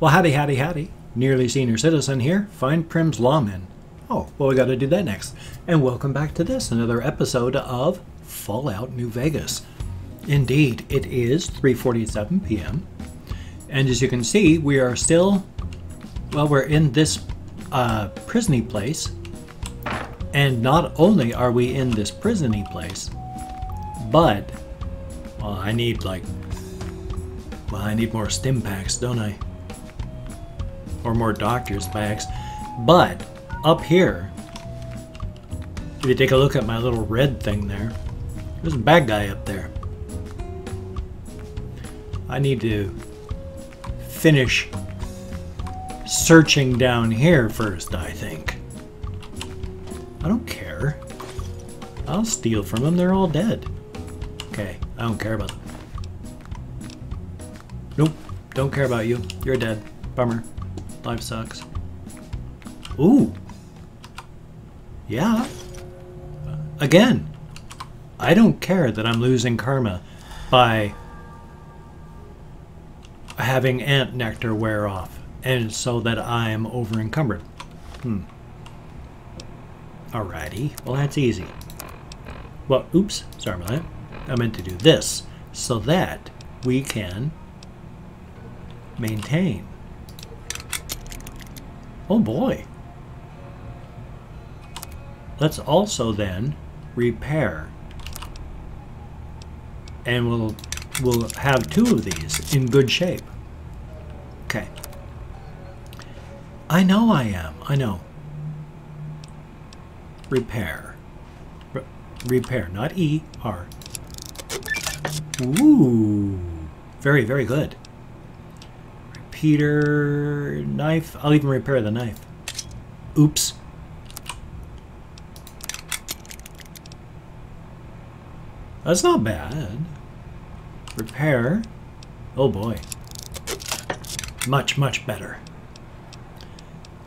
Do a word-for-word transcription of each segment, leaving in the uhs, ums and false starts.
Well, howdy, howdy, howdy. Nearly senior citizen here. Find Prim's lawmen. Oh, well, we got to do that next. And welcome back to this, another episode of Fallout New Vegas. Indeed, it is three forty-seven p m And as you can see, we are still, well, we're in this uh, prisony place. And not only are we in this prisony place, but, well, I need, like, well, I need more stim packs, don't I? Or more doctor's bags. But up here, if you take a look at my little red thing there, there's a bad guy up there. I need to finish searching down here first, I think. I don't care. I'll steal from them. They're all dead. Okay, I don't care about them. Nope, don't care about you. You're dead. Bummer. Life sucks. Ooh. Yeah. Again, I don't care that I'm losing karma by having ant nectar wear off and so that I'm over encumbered. Hmm. Alrighty. Well, that's easy. Well, oops. Sorry about that. I meant to do this so that we can maintain. Oh boy. Let's also then repair. And we'll we'll have two of these in good shape. Okay. I know I am. I know. Repair. Re repair, not E, R. Ooh. Very, very good. Peter knife. I'll even repair the knife. Oops. That's not bad. Repair. Oh boy. Much, much better.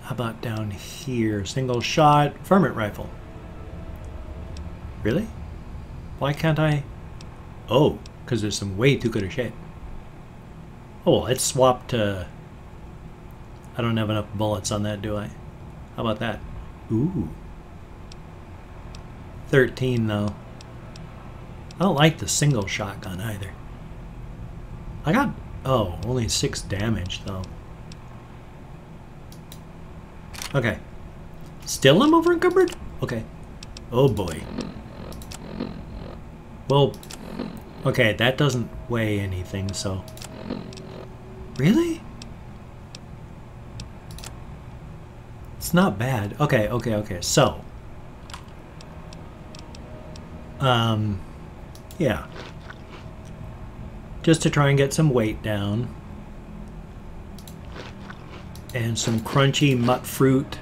How about down here? Single shot ferment rifle. Really? Why can't I? Oh, because there's some way too good a shape. Oh, it's swapped to... I don't have enough bullets on that, do I? How about that? Ooh. thirteen, though. I don't like the single shotgun either. I got... Oh, only six damage, though. Okay. Still I'm over encumbered? Okay. Oh, boy. Well... Okay, that doesn't weigh anything, so... Really? It's not bad. Okay, okay, okay. So, um, yeah. Just to try and get some weight down. And some crunchy mutt fruit.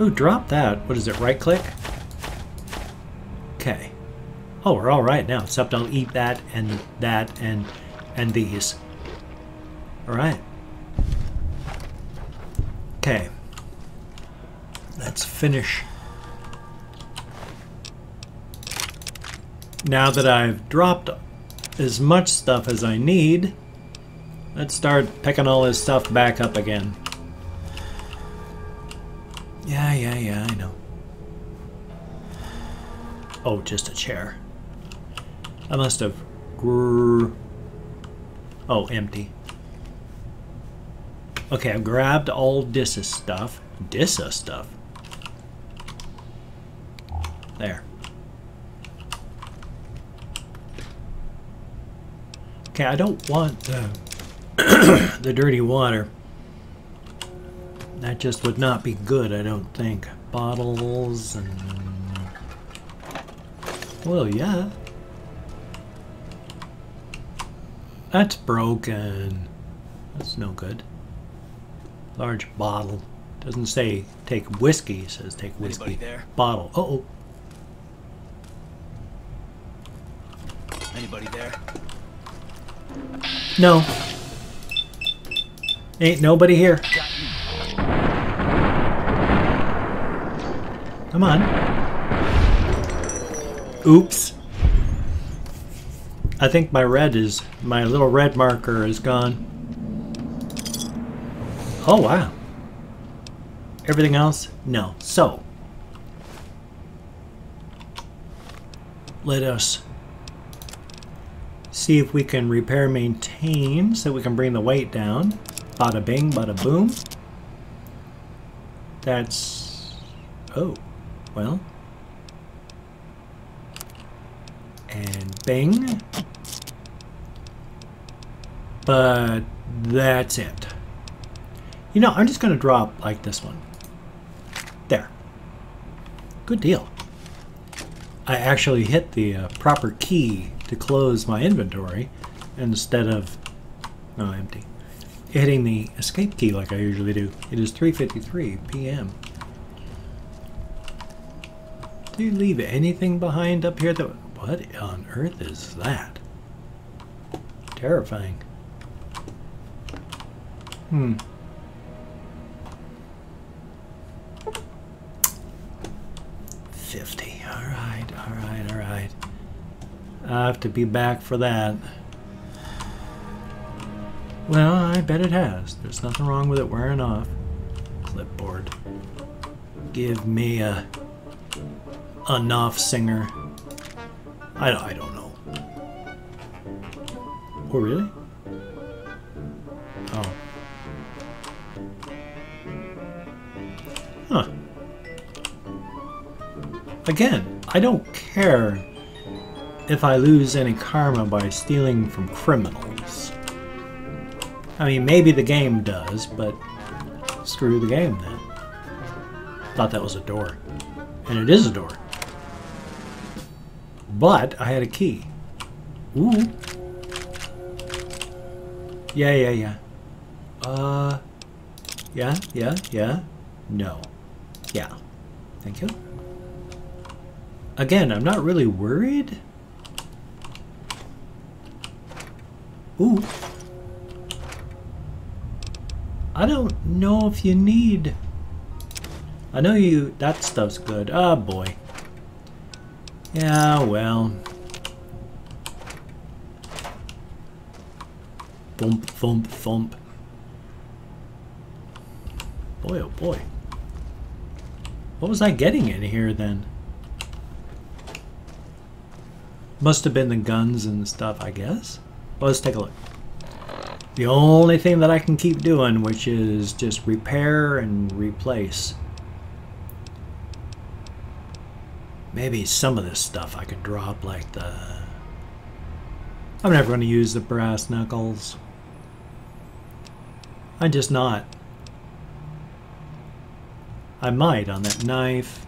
Ooh, drop that. What is it, right click? Okay. Oh, we're all right now, except I'll eat that and that and, and these. All right. Okay. Let's finish. Now that I've dropped as much stuff as I need, let's start picking all this stuff back up again. Yeah, yeah, yeah, I know. Oh, just a chair. I must have... Oh, empty. Okay, I've grabbed all Dissus stuff. Dissus stuff? There. Okay, I don't want the, the dirty water. That just would not be good, I don't think. Bottles and... Well, yeah. That's broken. That's no good. Large bottle. Doesn't say take whiskey, it says take whiskey. Anybody there? Bottle. Uh-oh. Anybody there? No. Ain't nobody here. Come on. Oops. I think my red is, my little red marker is gone. Oh, wow. Everything else? No. So, let us see if we can repair, maintain, so we can bring the weight down. Bada bing, bada boom. That's... oh, well. And bing. But that's it. You know, I'm just going to drop like this one. There. Good deal. I actually hit the uh, proper key to close my inventory instead of, no, empty, hitting the escape key like I usually do. It is three fifty-three p m Do you leave anything behind up here? That, what on earth is that? Terrifying. Hmm. fifty. All right, all right, all right. I have to be back for that. Well, I bet it has. There's nothing wrong with it wearing off. Clipboard. Give me a enough singer. I don't, I don't know. Oh, really? Oh. Huh. Again, I don't care if I lose any karma by stealing from criminals. I mean, maybe the game does, but screw the game then. Thought that was a door. And it is a door. But I had a key. Ooh. Yeah, yeah, yeah. Uh, yeah, yeah, yeah. No. Yeah. Thank you. Again, I'm not really worried. Ooh. I don't know if you need... I know you... that stuff's good. Oh, boy. Yeah, well. Thump, thump, thump. Boy, oh, boy. What was I getting in here, then? Must have been the guns and stuff, I guess. Well, let's take a look. The only thing that I can keep doing, which is just repair and replace. Maybe some of this stuff I could drop, like the... I'm never going to use the brass knuckles. I'm just not. I might on that knife.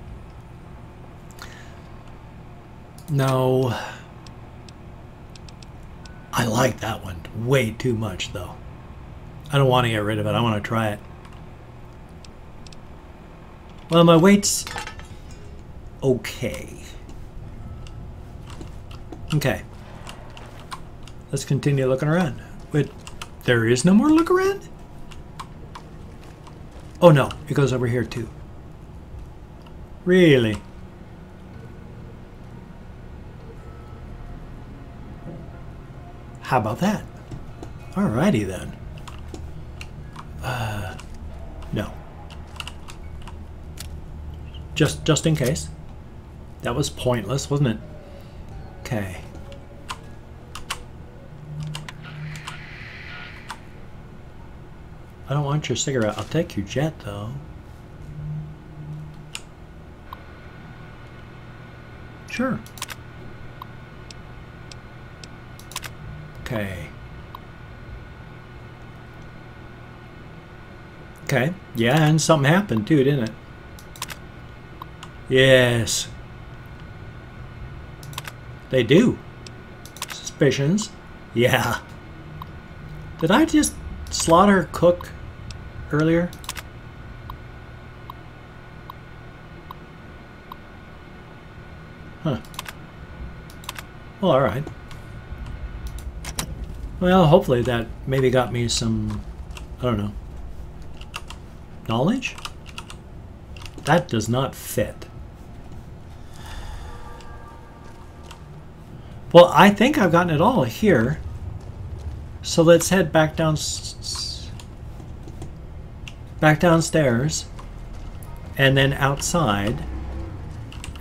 No. I like that one way too much, though. I don't want to get rid of it. I want to try it. Well, my weight's okay. Okay. Let's continue looking around. Wait, there is no more look around? Oh, no. It goes over here, too. Really? How about that? Alrighty then. Uh, no. Just, just in case. That was pointless, wasn't it? Okay. I don't want your cigarette. I'll take your jet, though. Sure. Okay. Okay. Yeah, and something happened too, didn't it? Yes. They do. Suspicions. Yeah. Did I just slaughter cook earlier? Huh. Well, all right. Well, hopefully that maybe got me some, I don't know, knowledge? That does not fit. Well, I think I've gotten it all here. So let's head back down. back downstairs and then outside,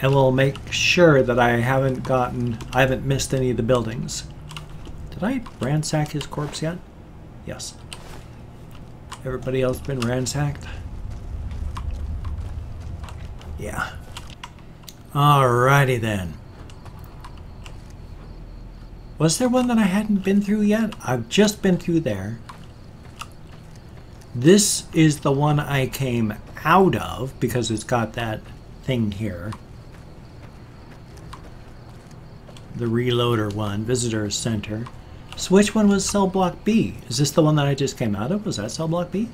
and we'll make sure that I haven't gotten, I haven't missed any of the buildings. Did I ransack his corpse yet? Yes. Everybody else been ransacked? Yeah. Alrighty then. Was there one that I hadn't been through yet? I've just been through there. This is the one I came out of because it's got that thing here. The reloader one, visitor center. So which one was cell block B? Is this the one that I just came out of? Was that cell block B?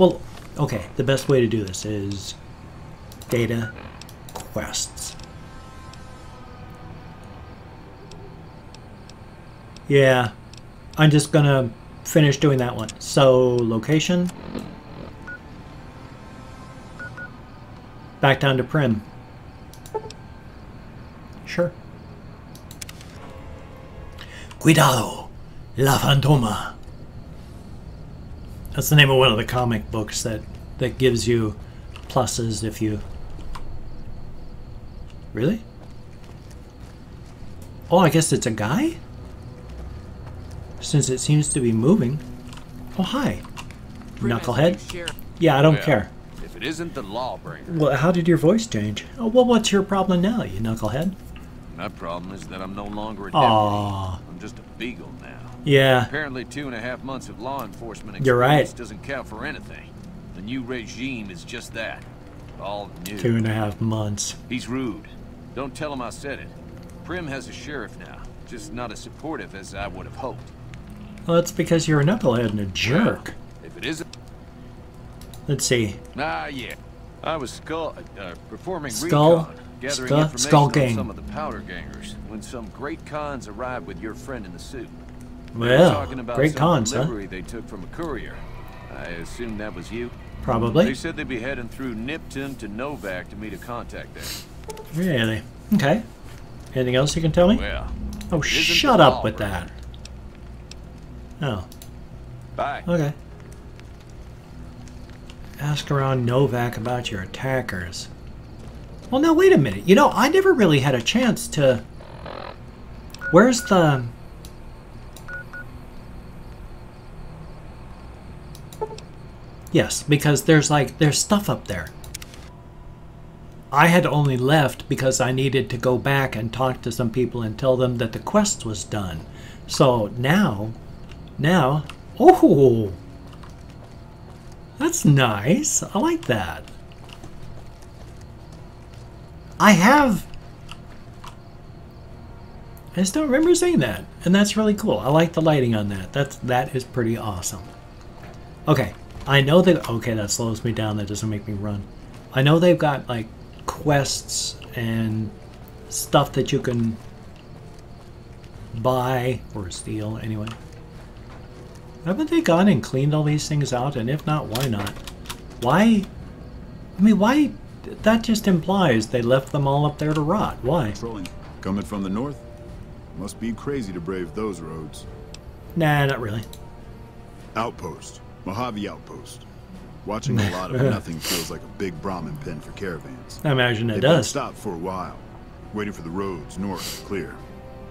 Well, okay, the best way to do this is data quests. Yeah, I'm just gonna finish doing that one. So, location. Back down to Primm. Sure. Cuidado, la fantoma. That's the name of one of the comic books that, that gives you pluses if you... Really? Oh, I guess it's a guy? Since it seems to be moving. Oh, hi, knucklehead. Yeah, I don't well, care. If it isn't the lawbringer. Well, how did your voice change? Oh, well, what's your problem now, you knucklehead? My problem is that I'm no longer a deputy. Aww. I'm just a beagle now. Yeah. Apparently two and a half months of law enforcement experience You're right. doesn't count for anything. The new regime is just that. All new. Two and a half months. He's rude. Don't tell him I said it. Primm has a sheriff now. Just not as supportive as I would have hoped. Well, that's because you're a knucklehead and a jerk. If it isn't, let's see. Ah, yeah. I was skull, uh, performing skull, recon, gathering skull, information skull gang. on some of the Powder Gangers when some great cons arrived with your friend in the suit. Well, talking about great cons, huh? They took from a courier. I assume that was you. Probably. They said they'd be heading through Nipton to Novak to meet a contact there. Really? Okay. Anything else you can tell me? Well, oh, shut up with that. Oh. Bye. Okay. Ask around Novak about your attackers. Well, now, wait a minute. You know, I never really had a chance to... Where's the... Yes, because there's, like, there's stuff up there. I had only left because I needed to go back and talk to some people and tell them that the quest was done. So, now... Now, oh, that's nice. I like that. I have, I just don't remember saying that, and that's really cool. I like the lighting on that. That's, that is pretty awesome. Okay, I know that, okay, that slows me down. That doesn't make me run. I know they've got like quests and stuff that you can buy or steal anyway. Haven't they gone and cleaned all these things out? And if not, why not? Why? I mean, why? That just implies they left them all up there to rot. Why? Coming from the north? Must be crazy to brave those roads. Nah, not really. Outpost. Mojave Outpost. Watching a lot of nothing feels like a big Brahmin pen for caravans. I imagine it They've does. They've been stopped for a while, waiting for the roads north to clear.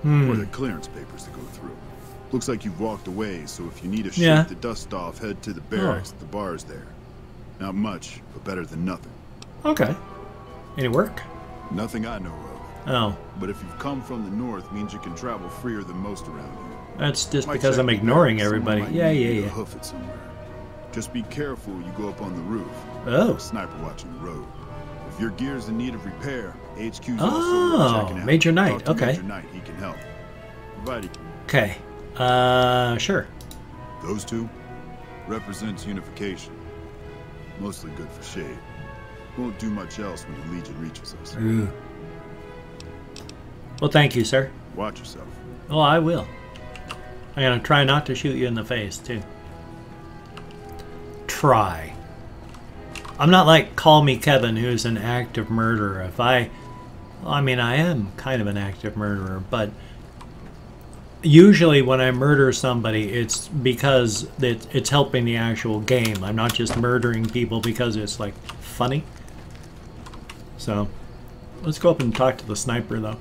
Hmm. Or the clearance papers to go through. Looks like you've walked away, so if you need to shake yeah. the dust off, head to the barracks oh. the bar's there. Not much, but better than nothing. Okay. Any work? Nothing I know of. Oh. But if you've come from the north, means you can travel freer than most around here. That's just might because I'm ignoring everybody. Yeah, yeah, yeah. Hoof it somewhere. Just be careful you go up on the roof. Oh. Sniper watching the road. If your gear's in need of repair, H Q's oh. also checking out. Major Knight. Okay. Major Knight, he can help. Righty. Okay. Uh, sure. Those two represents unification. Mostly good for shade. Won't do much else when the Legion reaches us. Ooh. Well, thank you, sir. Watch yourself. Oh, I will. I'm gonna try not to shoot you in the face, too. Try. I'm not like Call Me Kevin, who's an active murderer. If I... Well, I mean, I am kind of an active murderer, but... usually when I murder somebody, it's because it, it's helping the actual game. I'm not just murdering people because it's, like, funny. So, let's go up and talk to the sniper, though.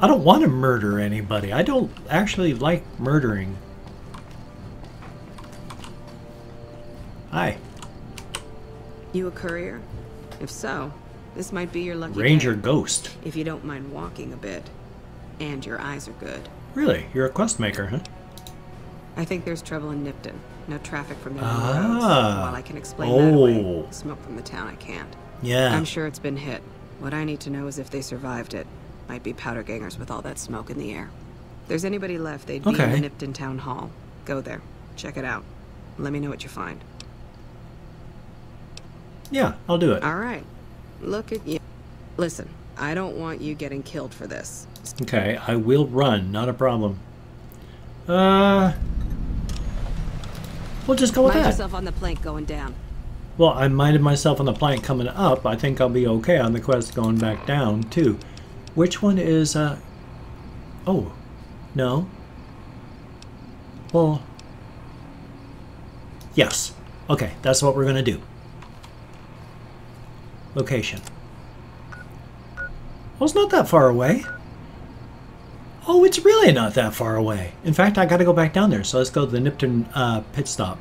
I don't want to murder anybody. I don't actually like murdering. Hi. You a courier? If so, this might be your lucky Ranger Ghost. If you don't mind walking a bit. And your eyes are good. Really? You're a quest maker, huh? I think there's trouble in Nipton. No traffic from the ah. roads. While I can explain oh. that away, smoke from the town I can't. Yeah. I'm sure it's been hit. What I need to know is if they survived it. Might be powder gangers with all that smoke in the air. If there's anybody left, they'd okay. be in the Nipton Town Hall. Go there. Check it out. Let me know what you find. Yeah, I'll do it. All right. Look at you. Listen, I don't want you getting killed for this. Okay, I will run. Not a problem. Uh, we'll just go with that. Mind yourself on the plank going down. Well, I minded myself on the plank coming up. I think I'll be okay on the quest going back down, too. Which one is, uh, oh, no. Well, yes. Okay, that's what we're going to do. Location. Well, it's not that far away. Oh, it's really not that far away. In fact, I got to go back down there, so let's go to the Nipton uh, pit stop.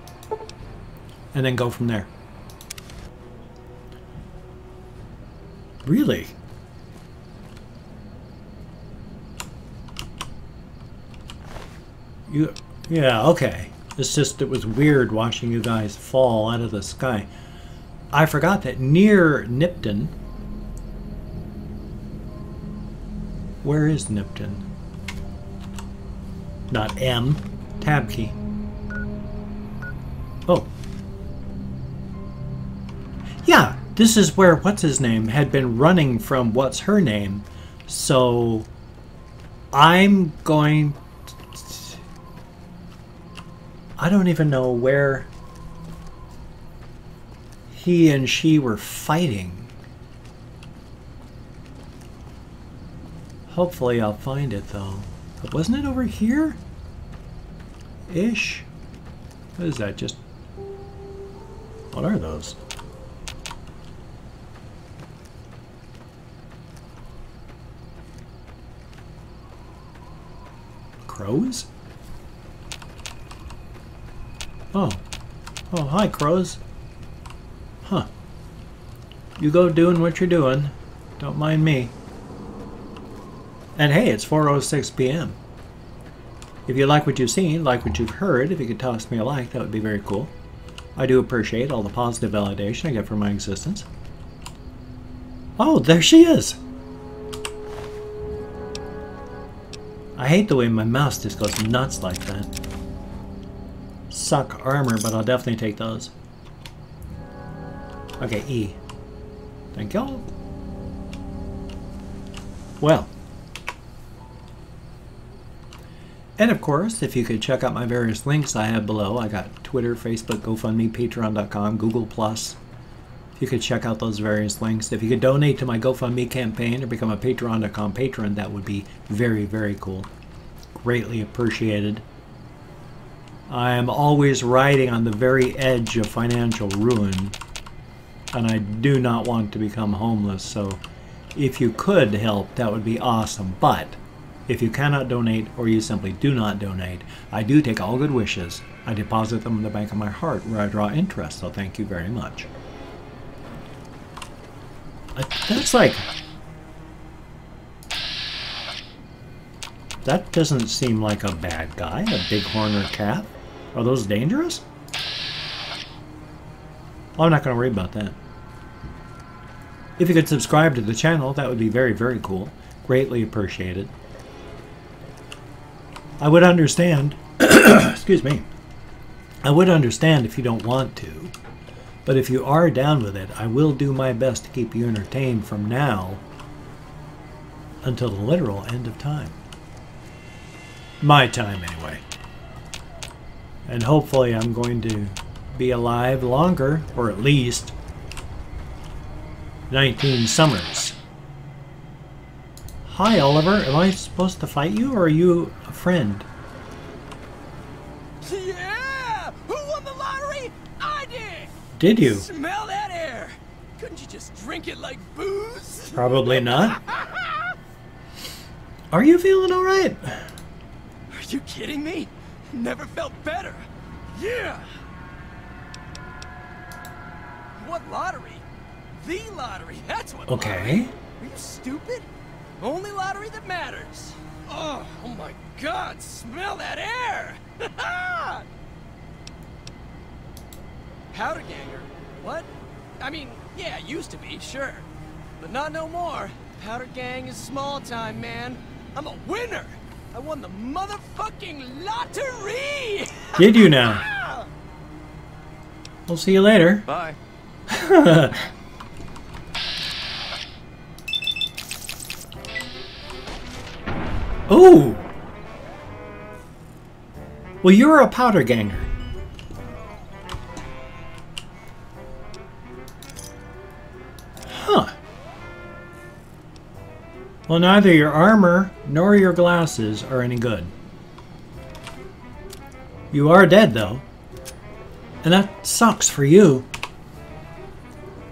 And then go from there. Really? You, yeah, okay. It's just, it was weird watching you guys fall out of the sky. I forgot that near Nipton... Where is Nipton? Not M. Tab key. Oh. Yeah, this is where What's-His-Name had been running from What's-Her-Name. So, I'm going... I don't even know where he and she were fighting. Hopefully I'll find it, though. But wasn't it over here? Ish? What is that? Just... What are those? Crows? Oh. Oh, hi, crows. Huh. You go doing what you're doing. Don't mind me. And hey, it's four oh six p m If you like what you've seen, like what you've heard, if you could toss me a like, that would be very cool. I do appreciate all the positive validation I get for my existence. Oh, there she is! I hate the way my mouse just goes nuts like that. Suck armor, but I'll definitely take those. Okay, E. Thank you. Well. And of course, if you could check out my various links I have below, I got Twitter, Facebook, GoFundMe, Patreon dot com, Google plus. If you could check out those various links. If you could donate to my GoFundMe campaign or become a Patreon dot com patron, that would be very, very cool. Greatly appreciated. I am always riding on the very edge of financial ruin, and I do not want to become homeless, so if you could help, that would be awesome. But if you cannot donate, or you simply do not donate, I do take all good wishes. I deposit them in the bank of my heart, where I draw interest, so thank you very much. That's like... That doesn't seem like a bad guy, a bighorn or cat. Are those dangerous? I'm not going to worry about that. If you could subscribe to the channel, that would be very, very cool. Greatly appreciated. I would understand... excuse me. I would understand if you don't want to. But if you are down with it, I will do my best to keep you entertained from now until the literal end of time. My time, anyway. And hopefully I'm going to be alive longer, or at least nineteen summers. Hi, Oliver. Am I supposed to fight you, or are you a friend? Yeah! Who won the lottery? I did! Did you? Smell that air! Couldn't you just drink it like booze? Probably not. Are you feeling alright? Are you kidding me? Never felt better. Yeah! What lottery? The lottery, that's what okay. Lottery. Are you stupid? Only lottery that matters. Oh, oh my god, smell that air! Powder Ganger? What? I mean, yeah, it used to be, sure. But not no more. Powder Gang is small time, man. I'm a winner! I won the motherfucking lottery! Did you now? We'll see you later. Bye. Oh! Well, you're a Powder Ganger. Huh. Well, neither your armor nor your glasses are any good. You are dead, though. And that sucks for you.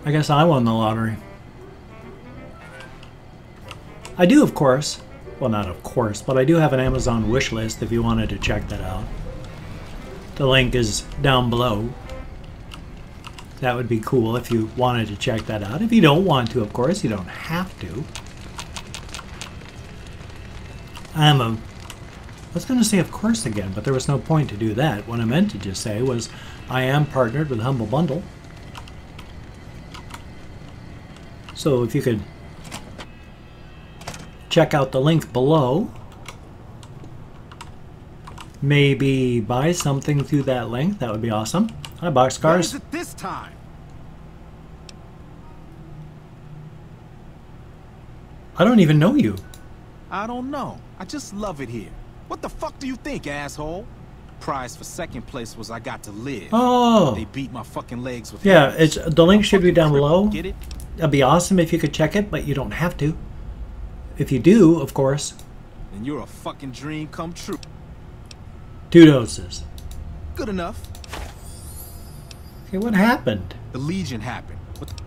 I guess I won the lottery. I do, of course. Well, not of course, but I do have an Amazon wishlist if you wanted to check that out. The link is down below. That would be cool if you wanted to check that out. If you don't want to, of course, you don't have to. I'm a... I was going to say of course again, but there was no point to do that. What I meant to just say was I am partnered with HumbleBundle. So if you could check out the link below, maybe buy something through that link, that would be awesome. Hi, Boxcars. What is it this time? I don't even know you. I don't know. I just love it here. What the fuck do you think, asshole? Prize for second place was I got to live. Oh. They beat my fucking legs with yeah, it's the link should be down below. Get it? That'd be awesome if you could check it, but you don't have to. If you do, of course. Then you're a fucking dream come true. Two doses. Good enough. Okay, what happened? The Legion happened. What the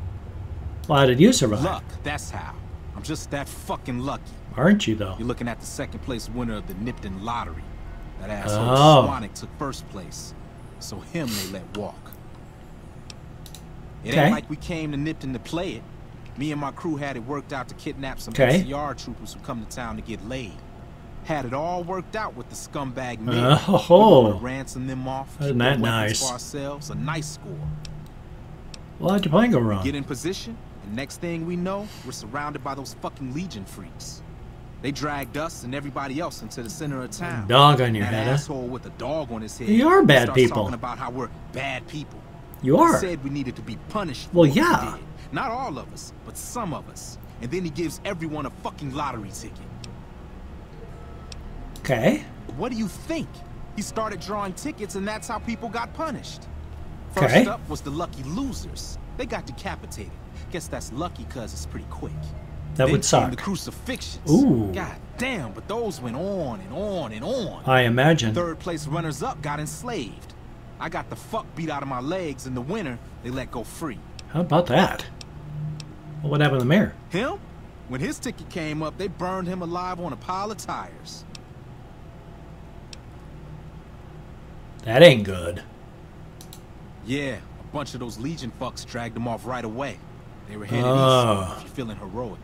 well, how did you survive? Luck, that's how. I'm just that fucking lucky. Aren't you, though? You're looking at the second place winner of the Nipton lottery. That asshole oh. Swanick took first place. So him they let walk. It okay. ain't like we came to Nipton to play it. Me and my crew had it worked out to kidnap some okay. N C R troopers who come to town to get laid. Had it all worked out with the scumbag man. Oh, ransom them off. Isn't that nice? For ourselves, a nice score. Well, how'd your plan go wrong? Get in position, and next thing we know, we're surrounded by those fucking Legion freaks. They dragged us and everybody else into the center of town. Dog on your that head, asshole huh? with a dog on his head. You are bad people. Talking about how we're bad people. You are. He said we needed to be punished. Well, yeah. We Not all of us, but some of us. And then he gives everyone a fucking lottery ticket. Okay. What do you think? He started drawing tickets and that's how people got punished. First okay. up was the lucky losers. They got decapitated. Guess that's lucky because it's pretty quick. That then would suck. The crucifixions. Ooh. God damn, but those went on and on and on. I imagine. Third place runners up got enslaved. I got the fuck beat out of my legs and the winner, they let go free. How about that? What happened to the mayor? Him? When his ticket came up, they burned him alive on a pile of tires. That ain't good. Yeah, a bunch of those Legion fucks dragged him off right away. They were headed oh. east if you're feeling heroic.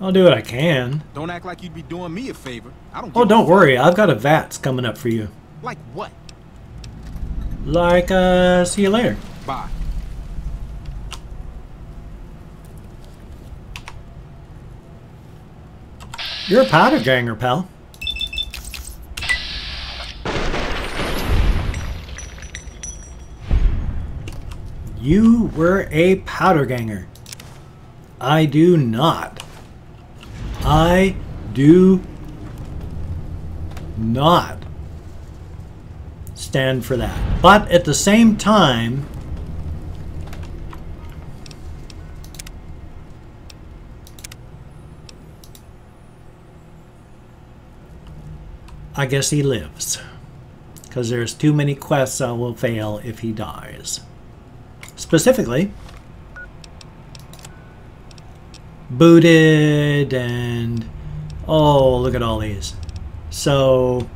I'll do what I can. Don't act like you'd be doing me a favor. I don't oh, don't worry. I've got a VATS coming up for you. Like what? Like, uh, see you later. Bye. You're a Powder Ganger, pal. You were a Powder Ganger. I do not. I do not stand for that. But at the same time, I guess he lives, because there's too many quests I will fail if he dies. Specifically, booted and, oh, look at all these. So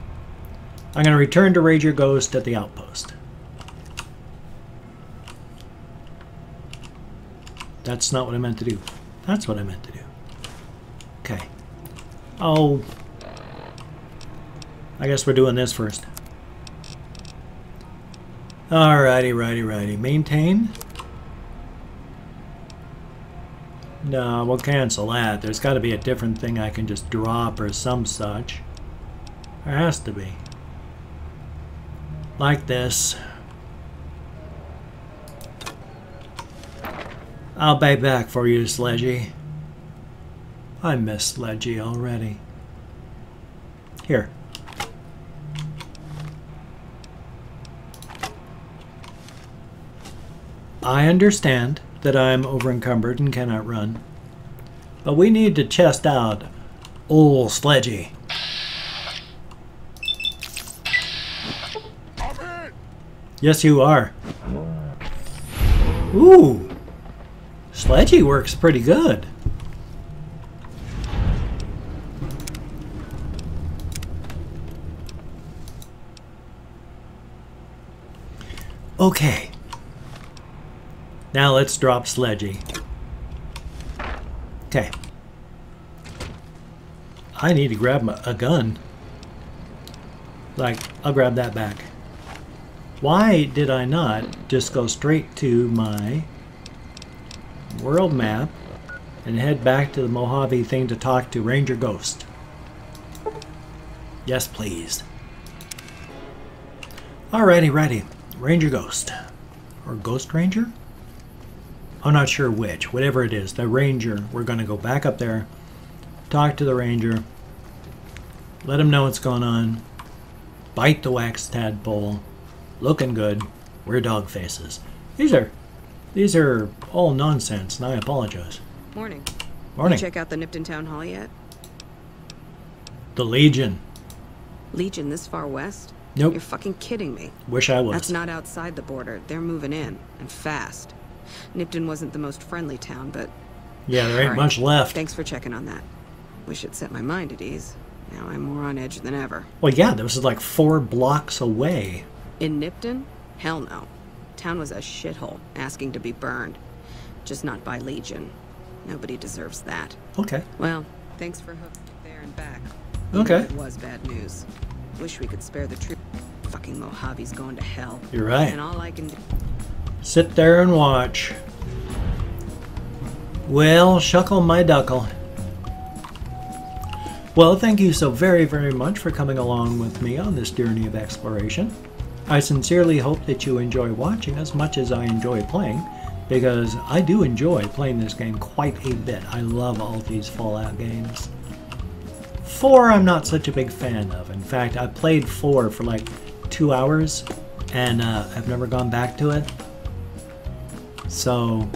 I'm going to return to Ranger Ghost at the outpost. That's not what I meant to do. That's what I meant to do. Okay. Oh, I guess we're doing this first. Alrighty, righty, righty. Maintain. No, we'll cancel that. There's got to be a different thing I can just drop or some such. There has to be. Like this. I'll be back for you, Sledgy. I miss Sledgy already. Here. I understand that I'm overencumbered and cannot run, but we need to chest out old Sledgy. Yes, you are. Ooh. Sledgy works pretty good. Okay. Now let's drop Sledgy. Okay. I need to grab my, a gun. Like, I'll grab that back. Why did I not just go straight to my world map and head back to the Mojave thing to talk to Ranger Ghost? Yes, please. Alrighty, righty. Ranger Ghost. Or Ghost Ranger? I'm not sure which. Whatever it is, the Ranger. We're going to go back up there, talk to the Ranger, let him know what's going on, bite the wax tadpole. Looking good. We're dog faces. These are, these are all nonsense, and I apologize. Morning. Morning. Did you check out the Nipton Town Hall yet? The Legion. Legion this far west? Nope. You're fucking kidding me. Wish I was. That's not outside the border. They're moving in, and fast. Nipton wasn't the most friendly town, but... Yeah, there ain't right. much left. Thanks for checking on that. Wish it set my mind at ease. Now I'm more on edge than ever. Well, yeah, this is like four blocks away. In Nipton? Hell no. Town was a shithole, asking to be burned. Just not by Legion. Nobody deserves that. Okay. Well, thanks for hooking there and back. Okay. It was bad news. Wish we could spare the troops. Fucking Mojave's going to hell. You're right. And all I can do... Sit there and watch. Well, shuckle my duckle. Well, thank you so very, very much for coming along with me on this journey of exploration. I sincerely hope that you enjoy watching as much as I enjoy playing, because I do enjoy playing this game quite a bit. I love all these Fallout games. Four I'm not such a big fan of. In fact, I played four for like two hours, and uh, I've never gone back to it. So,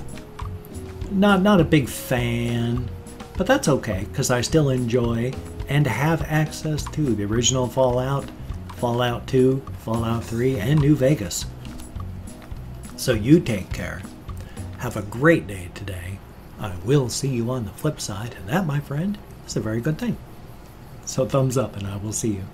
not, not a big fan, but that's okay, because I still enjoy and have access to the original Fallout, Fallout two, Fallout three, and New Vegas. So you take care. Have a great day today. I will see you on the flip side, and that, my friend, is a very good thing. So thumbs up, and I will see you.